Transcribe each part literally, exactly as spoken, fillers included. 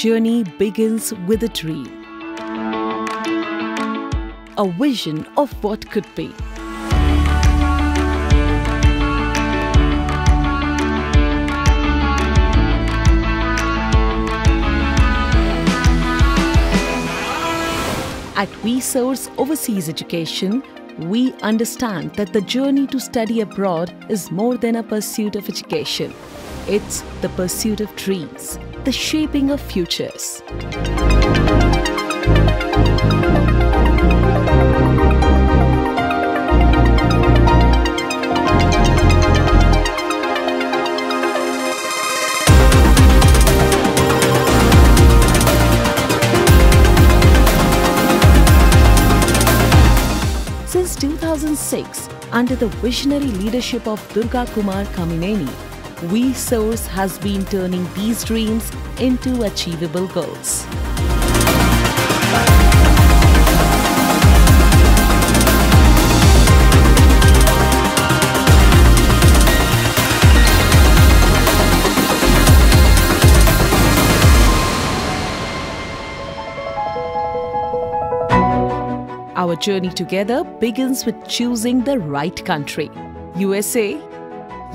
journey begins with a dream, a vision of what could be. At Vsource Overseas Education, we understand that the journey to study abroad is more than a pursuit of education. It's the pursuit of dreams, the shaping of futures. Since two thousand six, under the visionary leadership of Durga Kumar Kamineni, Vsource has been turning these dreams into achievable goals. Our journey together begins with choosing the right country. U S A,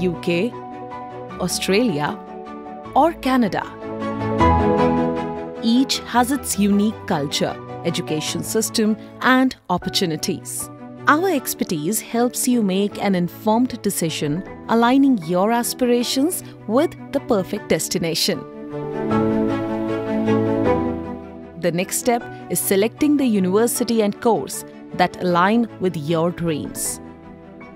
U K, Australia or Canada. Each has its unique culture, education system and opportunities. Our expertise helps you make an informed decision, aligning your aspirations with the perfect destination. The next step is selecting the university and course that align with your dreams.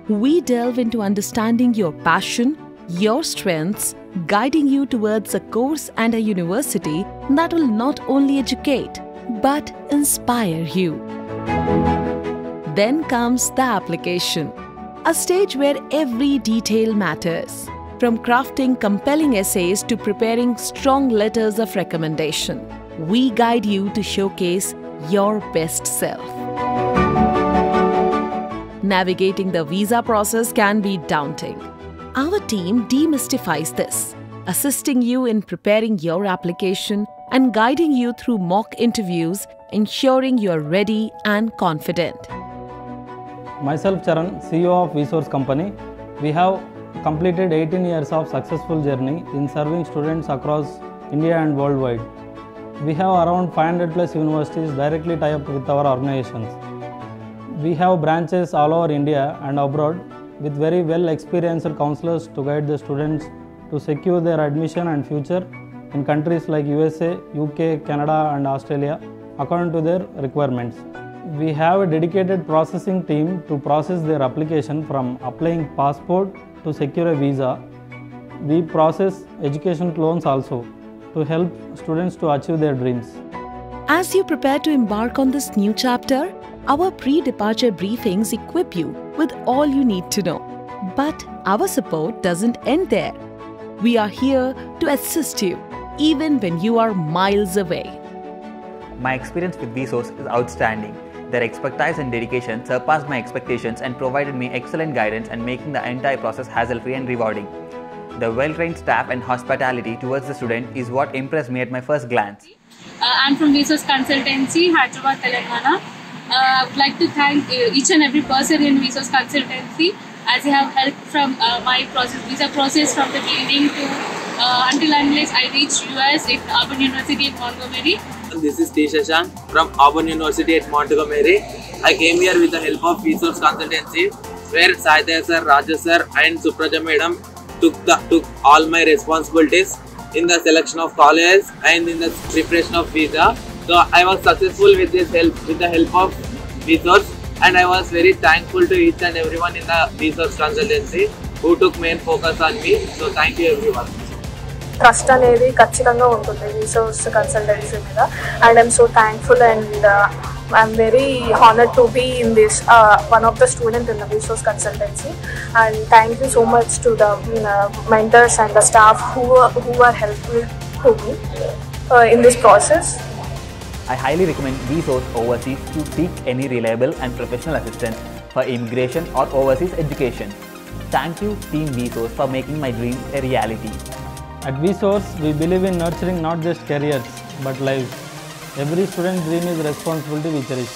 We delve into understanding your passion, your strengths, guiding you towards a course and a university that will not only educate but inspire you. Then comes the application, a stage where every detail matters, from crafting compelling essays to preparing strong letters of recommendation. We guide you to showcase your best self. Navigating the visa process can be daunting. Our team demystifies this, assisting you in preparing your application and guiding you through mock interviews, ensuring you are ready and confident. Myself Charan, C E O of Vsource Company. We have completed eighteen years of successful journey in serving students across India and worldwide. We have around five hundred plus universities directly tied up with our organizations. We have branches all over India and abroad, with very well experienced counselors to guide the students to secure their admission and future in countries like U S A, U K, Canada and Australia according to their requirements. We have a dedicated processing team to process their application from applying passport to secure a visa. We process education loans also to help students to achieve their dreams. As you prepare to embark on this new chapter, our pre-departure briefings equip you with all you need to know. But our support doesn't end there. We are here to assist you, even when you are miles away. My experience with Vsource is outstanding. Their expertise and dedication surpassed my expectations and provided me excellent guidance and making the entire process hassle-free and rewarding. The well-trained staff and hospitality towards the student is what impressed me at my first glance. Uh, I'm from VSOS Consultancy, Hyderabad, Telangana. Uh, I would like to thank each and every person in Vsource Consultancy as they have helped from uh, my process, visa process from the beginning to uh, until unless I reached U S at Auburn University at Montgomery. This is Tisha Shank from Auburn University at Montgomery. I came here with the help of Vsource Consultancy, where Sayadai sir, Raja sir and Suprajam madam took, the, took all my responsibilities in the selection of college and in the preparation of visa. So I was successful with this help, with the help of Vsource, and I was very thankful to each and everyone in the Vsource Consultancy who took main focus on me. So thank you everyone. Trust anedi kachchidanga untundi Vsource Consultancy meeda, and I'm so thankful and uh, I'm very honored to be in this uh, one of the student in the Vsource Consultancy, and thank you so much to the uh, mentors and the staff who who are helpful to me uh, in this process. I highly recommend Vsource Overseas to seek any reliable and professional assistance for immigration or overseas education. Thank you Team Vsource for making my dream a reality. At Vsource, we believe in nurturing not just careers, but lives. Every student's dream is a responsibility we cherish.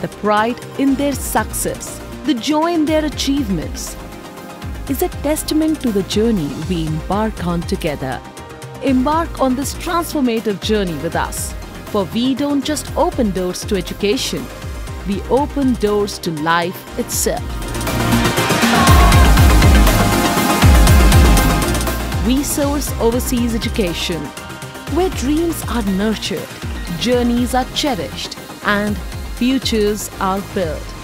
The pride in their success, the joy in their achievements, is a testament to the journey we embark on together. Embark on this transformative journey with us, for we don't just open doors to education, we open doors to life itself. Vsource Overseas Education, where dreams are nurtured, journeys are cherished, and futures are built.